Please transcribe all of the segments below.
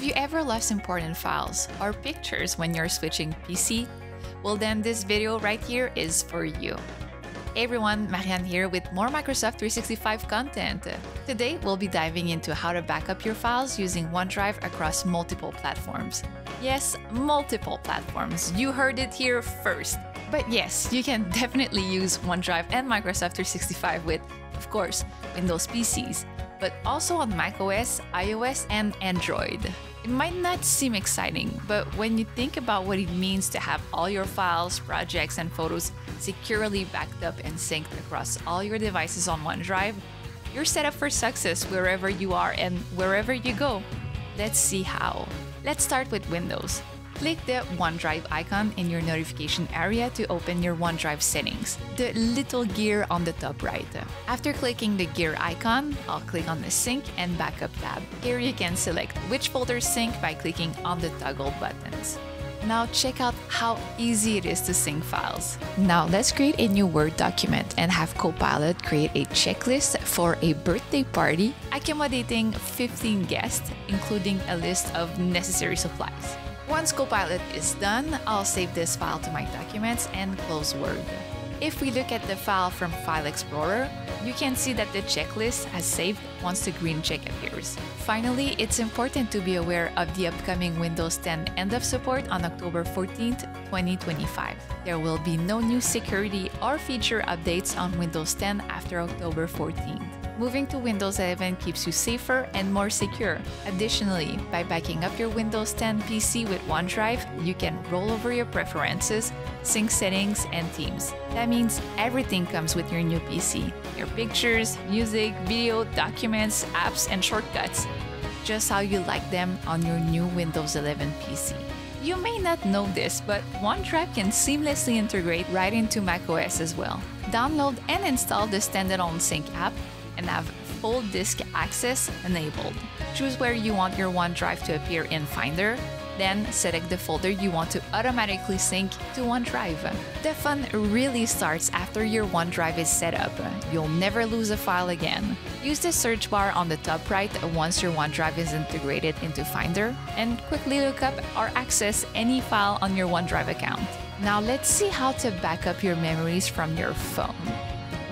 Have you ever lost important files or pictures when you're switching PC? Well, then this video right here is for you. Hey everyone, Marianne here with more Microsoft 365 content. Today, we'll be diving into how to back up your files using OneDrive across multiple platforms. Yes, multiple platforms. You heard it here first. But yes, you can definitely use OneDrive and Microsoft 365 with, of course, Windows PCs, but also on macOS, iOS, and Android. It might not seem exciting, but when you think about what it means to have all your files, projects, and photos securely backed up and synced across all your devices on OneDrive, you're set up for success wherever you are and wherever you go. Let's see how. Let's start with Windows. Click the OneDrive icon in your notification area to open your OneDrive settings, the little gear on the top right. After clicking the gear icon, I'll click on the Sync and Backup tab. Here you can select which folders sync by clicking on the toggle buttons. Now check out how easy it is to sync files. Now let's create a new Word document and have Copilot create a checklist for a birthday party, accommodating 15 guests, including a list of necessary supplies. Once Copilot is done, I'll save this file to my documents and close Word. If we look at the file from File Explorer, you can see that the checklist has saved once the green check appears. Finally, it's important to be aware of the upcoming Windows 10 end of support on October 14th, 2025. There will be no new security or feature updates on Windows 10 after October 14th. Moving to Windows 11 keeps you safer and more secure. Additionally, by backing up your Windows 10 PC with OneDrive, you can roll over your preferences, sync settings, and Teams. That means everything comes with your new PC. Your pictures, music, video, documents, apps, and shortcuts. Just how you like them on your new Windows 11 PC. You may not know this, but OneDrive can seamlessly integrate right into macOS as well. Download and install the standalone Sync app and have full disk access enabled. Choose where you want your OneDrive to appear in Finder, then select the folder you want to automatically sync to OneDrive. The fun really starts after your OneDrive is set up. You'll never lose a file again. Use the search bar on the top right once your OneDrive is integrated into Finder, and quickly look up or access any file on your OneDrive account. Now let's see how to back up your memories from your phone.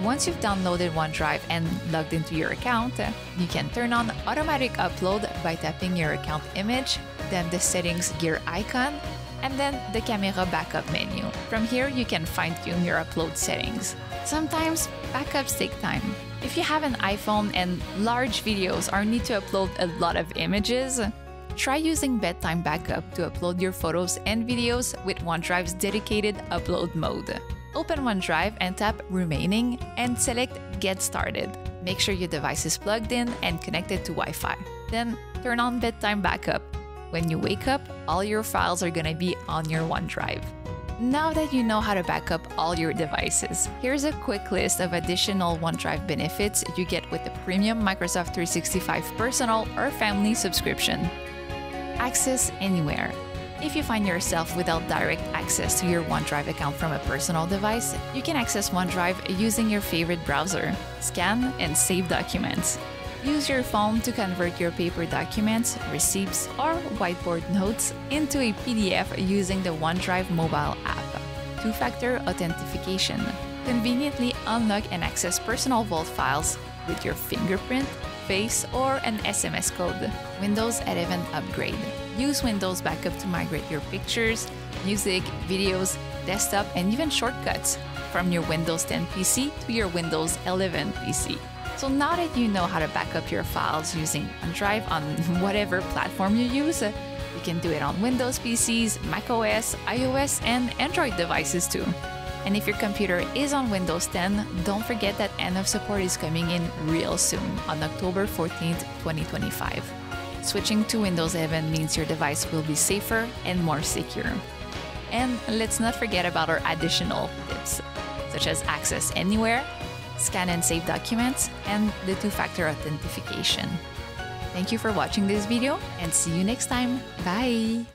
Once you've downloaded OneDrive and logged into your account, you can turn on automatic upload by tapping your account image, then the settings gear icon, and then the camera backup menu. From here, you can fine-tune your upload settings. Sometimes backups take time. If you have an iPhone and large videos or need to upload a lot of images, try using Bedtime Backup to upload your photos and videos with OneDrive's dedicated upload mode. Open OneDrive and tap Remaining and select Get Started. Make sure your device is plugged in and connected to Wi-Fi. Then turn on Bedtime Backup. When you wake up, all your files are gonna be on your OneDrive. Now that you know how to back up all your devices, here's a quick list of additional OneDrive benefits you get with the premium Microsoft 365 personal or family subscription. Access anywhere. If you find yourself without direct access to your OneDrive account from a personal device, you can access OneDrive using your favorite browser, scan and save documents. Use your phone to convert your paper documents, receipts, or whiteboard notes into a PDF using the OneDrive mobile app. Two-factor authentication. Conveniently unlock and access personal vault files with your fingerprint, face, or an SMS code. Windows 11 upgrade. Use Windows Backup to migrate your pictures, music, videos, desktop, and even shortcuts from your Windows 10 PC to your Windows 11 PC. So now that you know how to back up your files using OneDrive on whatever platform you use, you can do it on Windows PCs, macOS, iOS, and Android devices too. And if your computer is on Windows 10, don't forget that end of support is coming in real soon on October 14th, 2025. Switching to Windows 11 means your device will be safer and more secure. And let's not forget about our additional tips, such as access anywhere, scan and save documents, and the two-factor authentication. Thank you for watching this video and see you next time. Bye!